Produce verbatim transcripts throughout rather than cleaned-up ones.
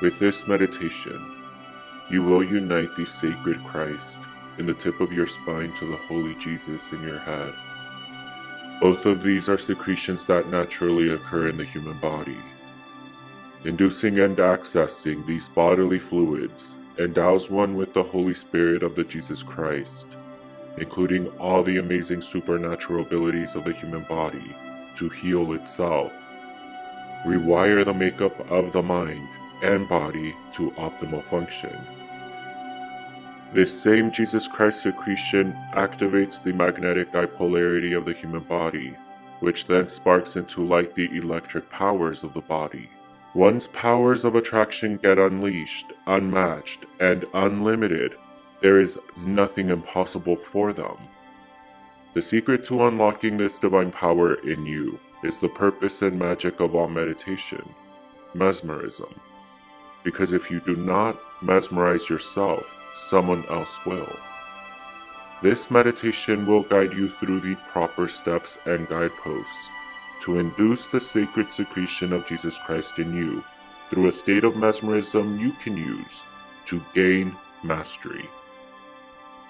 With this meditation, you will unite the sacred Christ in the tip of your spine to the holy Jesus in your head. Both of these are secretions that naturally occur in the human body. Inducing and accessing these bodily fluids endows one with the Holy Spirit of the Jesus Christ, including all the amazing supernatural abilities of the human body to heal itself, rewire the makeup of the mind and body to optimal function. This same Jesus Christ secretion activates the magnetic dipolarity of the human body, which then sparks into light the electric powers of the body. Once powers of attraction get unleashed, unmatched, and unlimited, there is nothing impossible for them. The secret to unlocking this divine power in you is the purpose and magic of all meditation, mesmerism. Because if you do not mesmerize yourself, someone else will. This meditation will guide you through the proper steps and guideposts to induce the sacred secretion of Jesus Christ in you through a state of mesmerism you can use to gain mastery.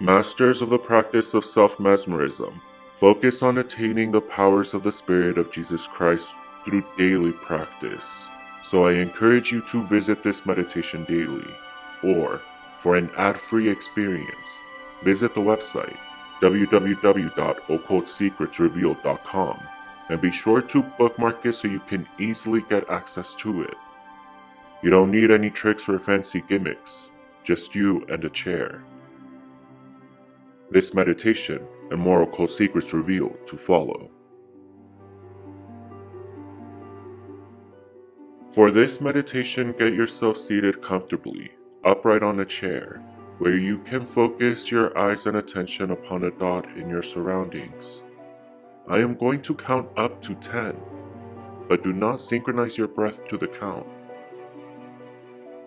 Masters of the practice of self-mesmerism focus on attaining the powers of the Spirit of Jesus Christ through daily practice, so I encourage you to visit this meditation daily, or for an ad-free experience, visit the website w w w dot occult secrets revealed dot com and be sure to bookmark it so you can easily get access to it. You don't need any tricks or fancy gimmicks, just you and a chair. This meditation and more occult secrets revealed to follow. For this meditation, get yourself seated comfortably, upright on a chair, where you can focus your eyes and attention upon a dot in your surroundings. I am going to count up to ten, but do not synchronize your breath to the count.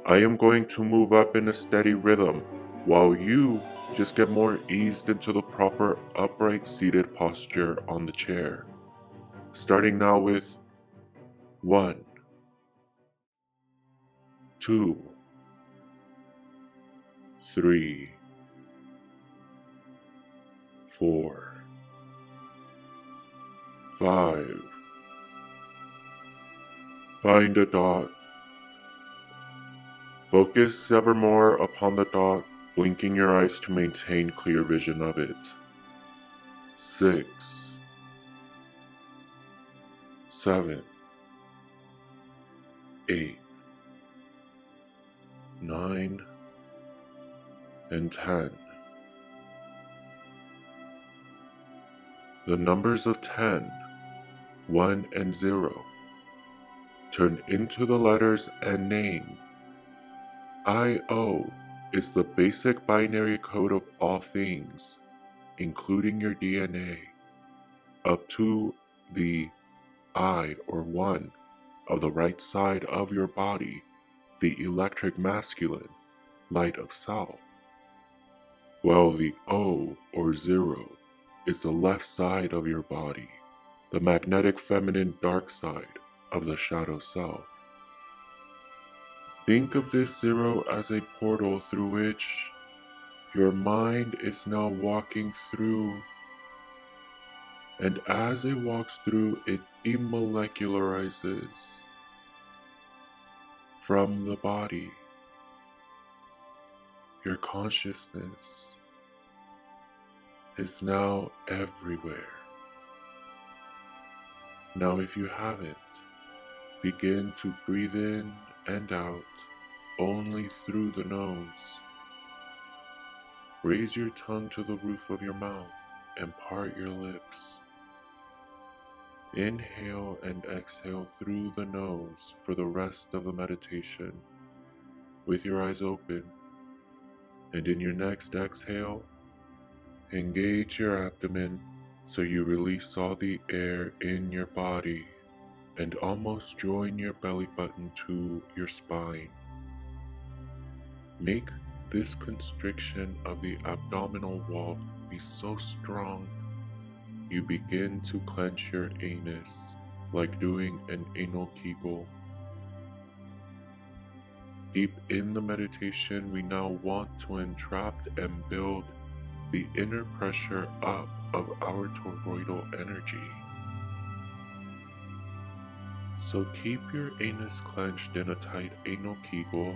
I am going to move up in a steady rhythm while you just get more eased into the proper upright seated posture on the chair. Starting now with one, two, three, four, five. Find a dot. Focus evermore upon the dot, blinking your eyes to maintain clear vision of it. Six, seven, eight, nine, and ten. The numbers of ten, one, and zero turn into the letters and name. I O is the basic binary code of all things, including your D N A, up to the I or one of the right side of your body, the electric masculine, light of self. While the O or zero is the left side of your body, the magnetic feminine dark side of the shadow self. Think of this zero as a portal through which your mind is now walking through, and as it walks through, it demolecularizes from the body, your consciousness is now everywhere. Now if you haven't, begin to breathe in and out only through the nose. Raise your tongue to the roof of your mouth and part your lips. Inhale and exhale through the nose for the rest of the meditation with your eyes open, and in your next exhale, engage your abdomen so you release all the air in your body and almost join your belly button to your spine. Make this constriction of the abdominal wall be so strong you begin to clench your anus like doing an anal Kegel. Deep in the meditation, we now want to entrap and build the inner pressure up of our toroidal energy. So keep your anus clenched in a tight anal kegel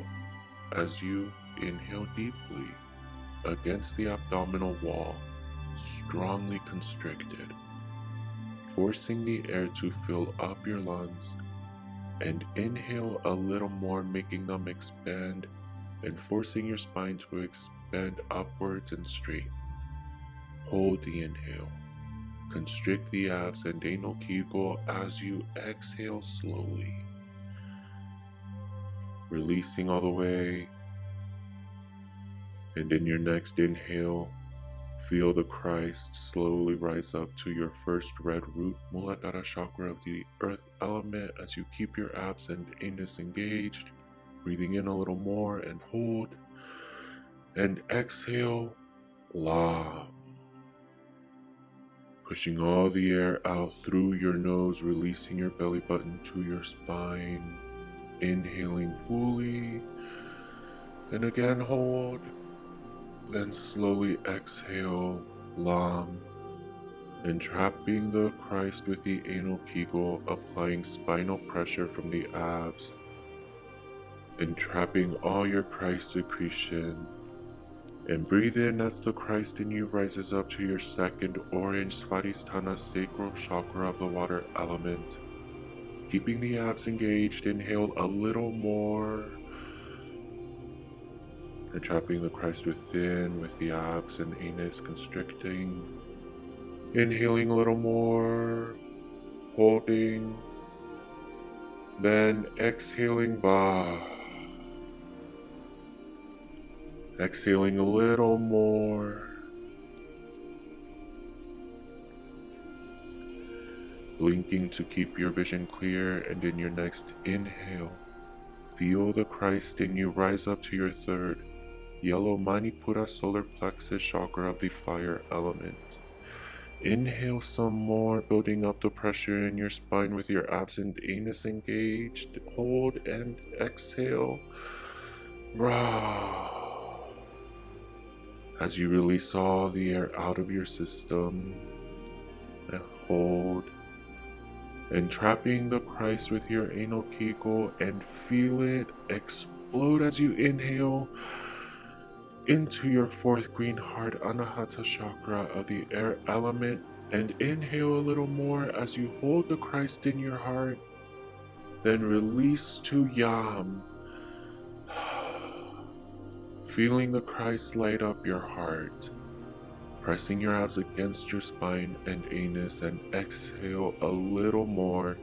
as you inhale deeply against the abdominal wall, strongly constricted, forcing the air to fill up your lungs, and inhale a little more, making them expand and forcing your spine to expand upwards and straight. Hold the inhale. Constrict the abs and anal kegel as you exhale slowly, releasing all the way. And in your next inhale, feel the Christ slowly rise up to your first red root Muladhara chakra of the earth element as you keep your abs and anus engaged, breathing in a little more and hold. And exhale, la. Pushing all the air out through your nose, releasing your belly button to your spine. Inhaling fully, and again hold. Then slowly exhale, lam. Entrapping the Christ with the anal kegel, applying spinal pressure from the abs. Entrapping all your Christ secretion. And breathe in as the Christ in you rises up to your second orange Svadhisthana sacral chakra of the water element. Keeping the abs engaged, inhale a little more. Entrapping the Christ within with the abs and anus constricting. Inhaling a little more. Holding. Then exhaling, va. Exhaling a little more. Blinking to keep your vision clear, and in your next inhale, feel the Christ in you rise up to your third yellow Manipura solar plexus chakra of the fire element. Inhale some more, building up the pressure in your spine with your abs and anus engaged. Hold and exhale. Rah. As you release all the air out of your system, and hold, entrapping the Christ with your anal kegel, and feel it explode as you inhale into your fourth green heart Anahata chakra of the air element, and inhale a little more as you hold the Christ in your heart, then release to Yam. Feeling the Christ light up your heart, pressing your abs against your spine and anus, and exhale a little more,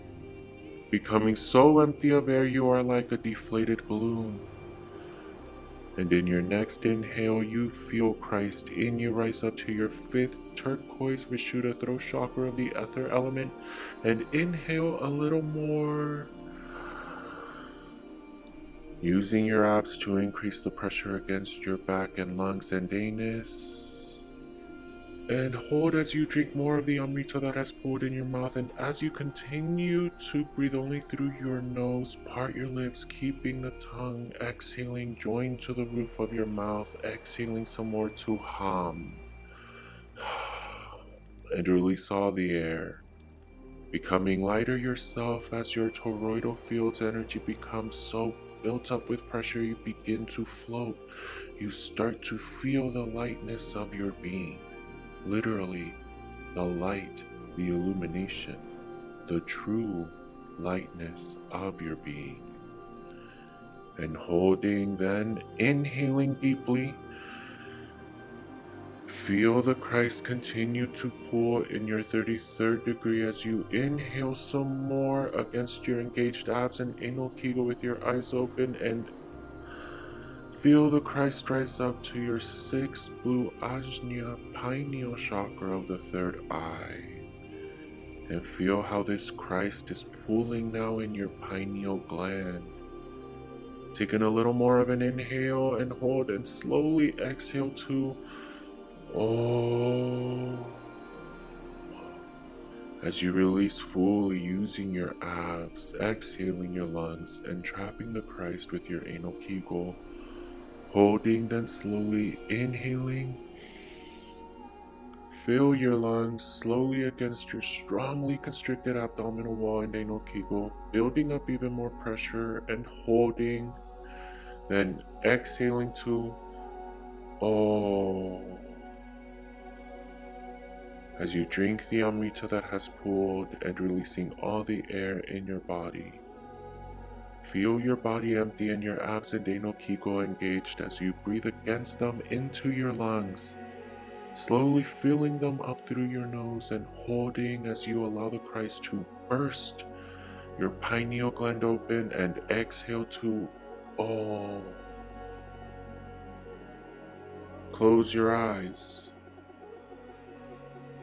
becoming so empty of air you are like a deflated balloon. And in your next inhale, you feel Christ in you rise up to your fifth turquoise Vishuddha throat chakra of the ether element, and inhale a little more. Using your abs to increase the pressure against your back and lungs and anus. And hold as you drink more of the Amrita that has poured in your mouth. And as you continue to breathe only through your nose, part your lips, keeping the tongue exhaling, joined to the roof of your mouth, exhaling some more to hum. And release all the air. Becoming lighter yourself as your toroidal field's energy becomes so built up with pressure, you begin to float. You start to feel the lightness of your being. Literally, the light, the illumination, the true lightness of your being. And holding, then inhaling deeply. Feel the Christ continue to pull in your thirty-third degree as you inhale some more against your engaged abs and anal kegel with your eyes open, and feel the Christ rise up to your sixth blue Ajna pineal chakra of the third eye. And feel how this Christ is pulling now in your pineal gland. Taking a little more of an inhale and hold, and slowly exhale to Oh, As you release fully using your abs, exhaling your lungs, and trapping the Christ with your anal kegel, holding, then slowly inhaling. Fill your lungs slowly against your strongly constricted abdominal wall and anal kegel, building up even more pressure and holding, then exhaling to oh. As you drink the Amrita that has pooled and releasing all the air in your body. Feel your body empty and your abs and anal kegel engaged as you breathe against them into your lungs, slowly filling them up through your nose and holding as you allow the Christ to burst your pineal gland open and exhale to all. Close your eyes.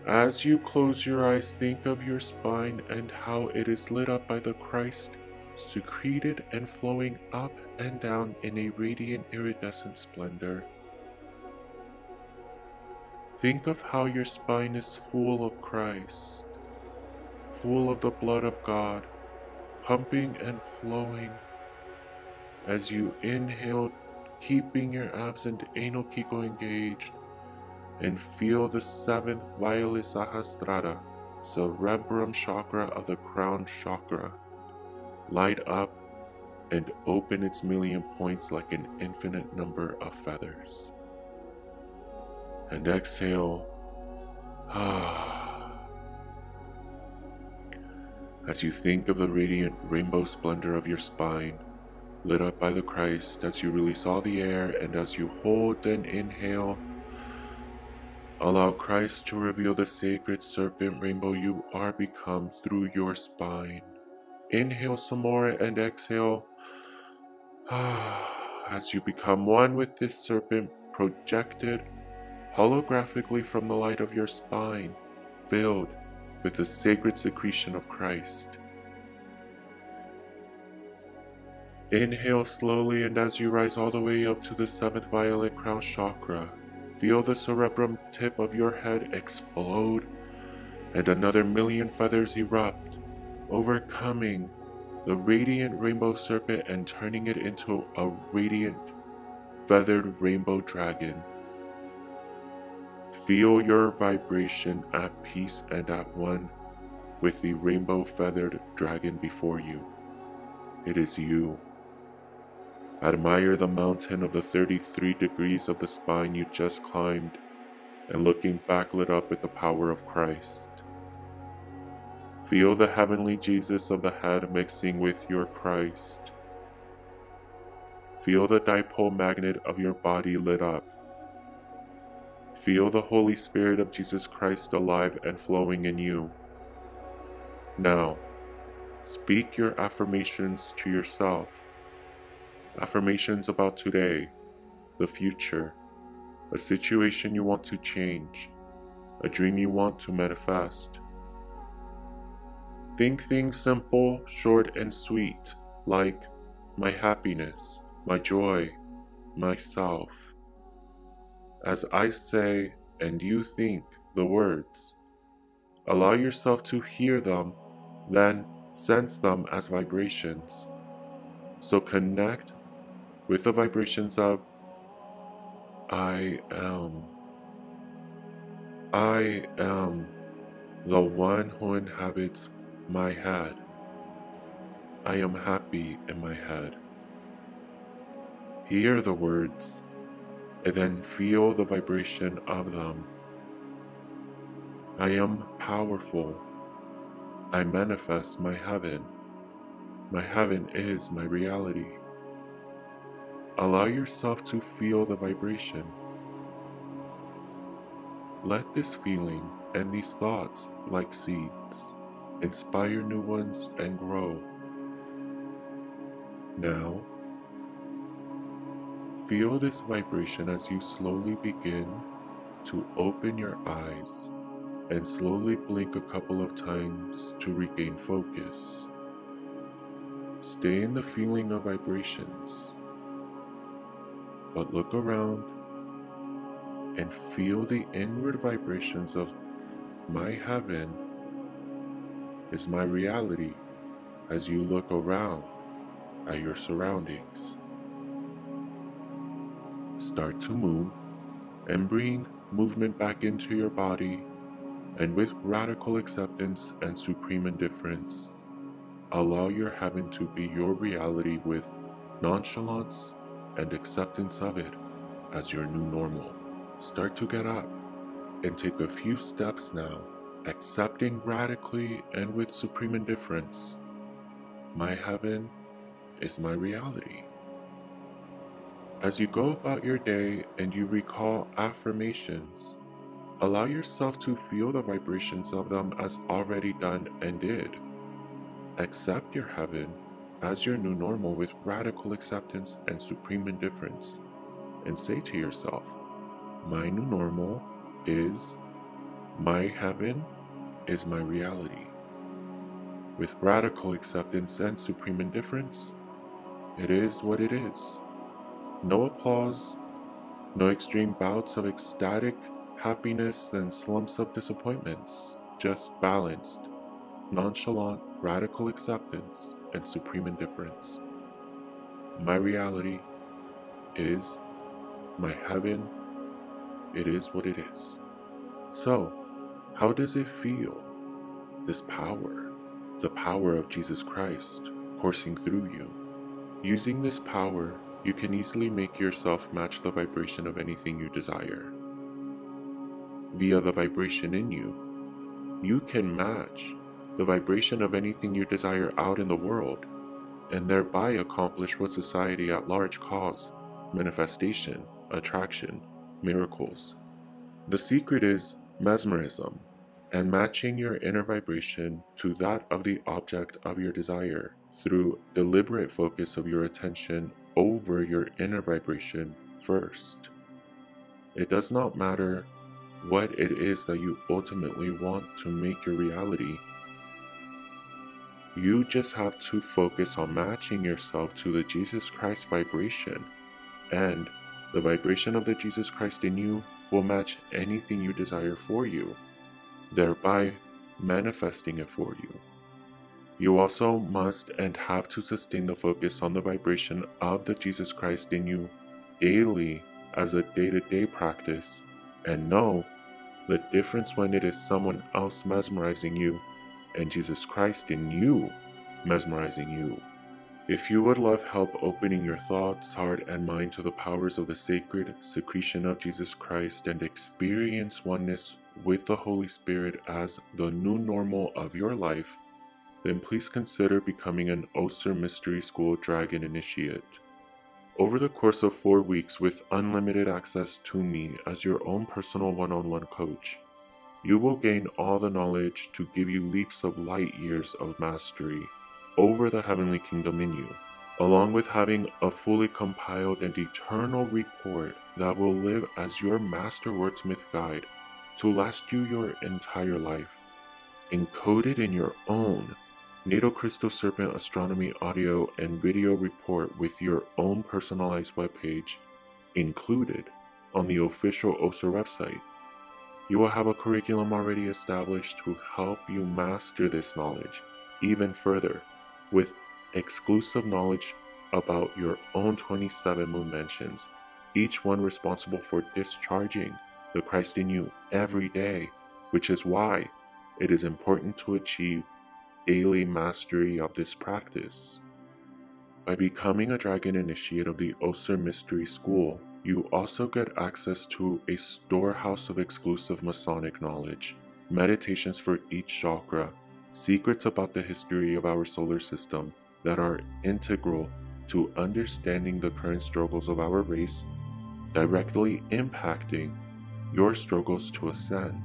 As you close your eyes, think of your spine and how it is lit up by the Christ, secreted and flowing up and down in a radiant iridescent splendor. Think of how your spine is full of Christ, full of the blood of God, pumping and flowing. As you inhale, keeping your abs and anal kegel engaged, and feel the seventh violet Sahasrara, cerebrum chakra of the crown chakra, light up and open its million points like an infinite number of feathers. And exhale. As you think of the radiant rainbow splendor of your spine, lit up by the Christ, as you release all the air and as you hold, then inhale. Allow Christ to reveal the sacred serpent rainbow you are become through your spine. Inhale some more and exhale. As you become one with this serpent projected holographically from the light of your spine, filled with the sacred secretion of Christ. Inhale slowly, and as you rise all the way up to the seventh violet crown chakra, feel the cerebrum tip of your head explode and another million feathers erupt, overcoming the radiant rainbow serpent and turning it into a radiant feathered rainbow dragon. Feel your vibration at peace and at one with the rainbow feathered dragon before you. It is you. Admire the mountain of the thirty-three degrees of the spine you just climbed, and looking back lit up with the power of Christ. Feel the heavenly Jesus of the head mixing with your Christ. Feel the dipole magnet of your body lit up. Feel the Holy Spirit of Jesus Christ alive and flowing in you. Now, speak your affirmations to yourself. Affirmations about today, the future, a situation you want to change, a dream you want to manifest. Think things simple, short, and sweet, like my happiness, my joy, myself. As I say and you think the words, allow yourself to hear them, then sense them as vibrations. So connect with the vibrations of I am. I am the one who inhabits my head. I am happy in my head. Hear the words and then feel the vibration of them. I am powerful. I manifest my heaven. My heaven is my reality. Allow yourself to feel the vibration. Let this feeling and these thoughts, like seeds, inspire new ones and grow. Now, feel this vibration as you slowly begin to open your eyes and slowly blink a couple of times to regain focus. Stay in the feeling of vibrations, but look around and feel the inward vibrations of my heaven, is my reality as you look around at your surroundings. Start to move and bring movement back into your body, and with radical acceptance and supreme indifference, allow your heaven to be your reality with nonchalance and acceptance of it as your new normal. Start to get up and take a few steps now, accepting radically and with supreme indifference. My heaven is my reality. As you go about your day and you recall affirmations, allow yourself to feel the vibrations of them as already done and did. Accept your heaven as your new normal with radical acceptance and supreme indifference, and say to yourself, my new normal is, my heaven is my reality. With radical acceptance and supreme indifference, it is what it is. No applause, no extreme bouts of ecstatic happiness and slumps of disappointments, just balanced, nonchalant, radical acceptance and supreme indifference. My reality is my heaven. It is what it is. So, how does it feel? This power, the power of Jesus Christ coursing through you. Using this power, you can easily make yourself match the vibration of anything you desire. Via the vibration in you, you can match the vibration of anything you desire out in the world, and thereby accomplish what society at large calls manifestation, attraction, miracles. The secret is mesmerism, and matching your inner vibration to that of the object of your desire through deliberate focus of your attention over your inner vibration first. It does not matter what it is that you ultimately want to make your reality. You just have to focus on matching yourself to the Jesus Christ vibration, and the vibration of the Jesus Christ in you will match anything you desire for you, thereby manifesting it for you. You also must and have to sustain the focus on the vibration of the Jesus Christ in you daily as a day-to-day practice, and know the difference when it is someone else mesmerizing you and Jesus Christ in you mesmerizing you. If you would love help opening your thoughts, heart, and mind to the powers of the sacred secretion of Jesus Christ and experience oneness with the Holy Spirit as the new normal of your life, then please consider becoming an O S R Mystery School Dragon Initiate. Over the course of four weeks with unlimited access to me as your own personal one-on-one coach, you will gain all the knowledge to give you leaps of light years of mastery over the heavenly kingdom in you, along with having a fully compiled and eternal report that will live as your master wordsmith guide to last you your entire life, encoded in your own Natal Crystal Serpent Astronomy audio and video report with your own personalized webpage included on the official O S R website. You will have a curriculum already established to help you master this knowledge even further, with exclusive knowledge about your own twenty-seven moon mansions, each one responsible for discharging the Christ in you every day, which is why it is important to achieve daily mastery of this practice. By becoming a Dragon Initiate of the O S R Mystery School, you also get access to a storehouse of exclusive Masonic knowledge, meditations for each chakra, secrets about the history of our solar system that are integral to understanding the current struggles of our race, directly impacting your struggles to ascend,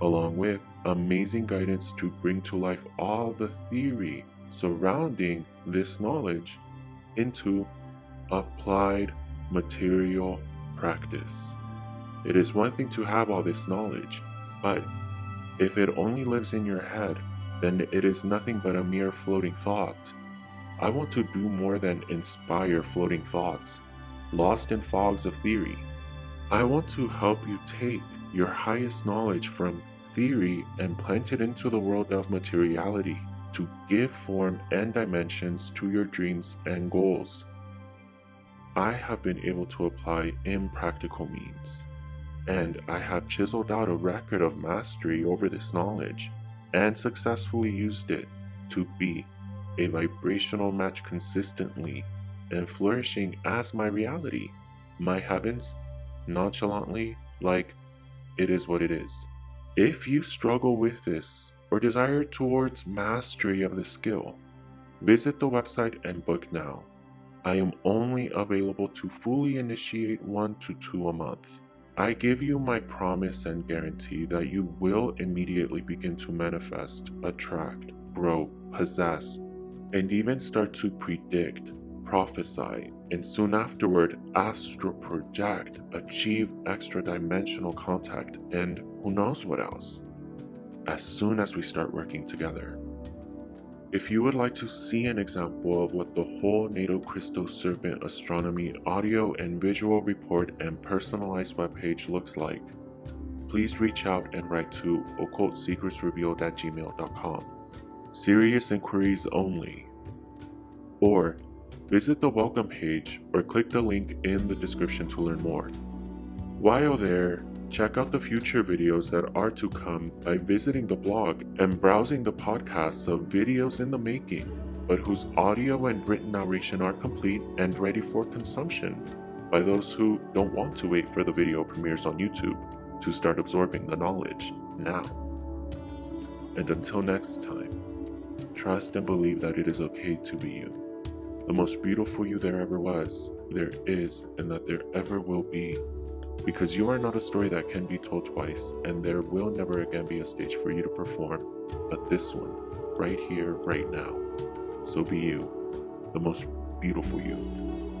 along with amazing guidance to bring to life all the theory surrounding this knowledge into applied material practice. It is one thing to have all this knowledge, but if it only lives in your head, then it is nothing but a mere floating thought. I want to do more than inspire floating thoughts, lost in fogs of theory. I want to help you take your highest knowledge from theory and plant it into the world of materiality to give form and dimensions to your dreams and goals. I have been able to apply impractical means, and I have chiseled out a record of mastery over this knowledge and successfully used it to be a vibrational match consistently and flourishing as my reality, my heavens, nonchalantly, like it is what it is. If you struggle with this or desire towards mastery of the skill, visit the website and book now. I am only available to fully initiate one to two a month. I give you my promise and guarantee that you will immediately begin to manifest, attract, grow, possess, and even start to predict, prophesy, and soon afterward astral project, achieve extra dimensional contact, and who knows what else, as soon as we start working together. If you would like to see an example of what the whole Natal Crystal Serpent Astronomy audio and visual report and personalized webpage looks like, please reach out and write to occult secrets revealed at gmail dot com. Serious inquiries only. Or visit the welcome page or click the link in the description to learn more. While there, check out the future videos that are to come by visiting the blog and browsing the podcasts of videos in the making, but whose audio and written narration are complete and ready for consumption by those who don't want to wait for the video premieres on YouTube to start absorbing the knowledge now. And until next time, trust and believe that it is okay to be you. The most beautiful you there ever was, there is, and that there ever will be. Because you are not a story that can be told twice, and there will never again be a stage for you to perform, but this one, right here, right now. So be you, the most beautiful you.